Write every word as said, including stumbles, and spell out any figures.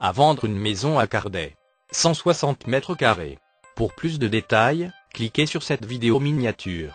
à vendre une maison à Cardet. cent soixante mètres carrés. Pour plus de détails, cliquez sur cette vidéo miniature.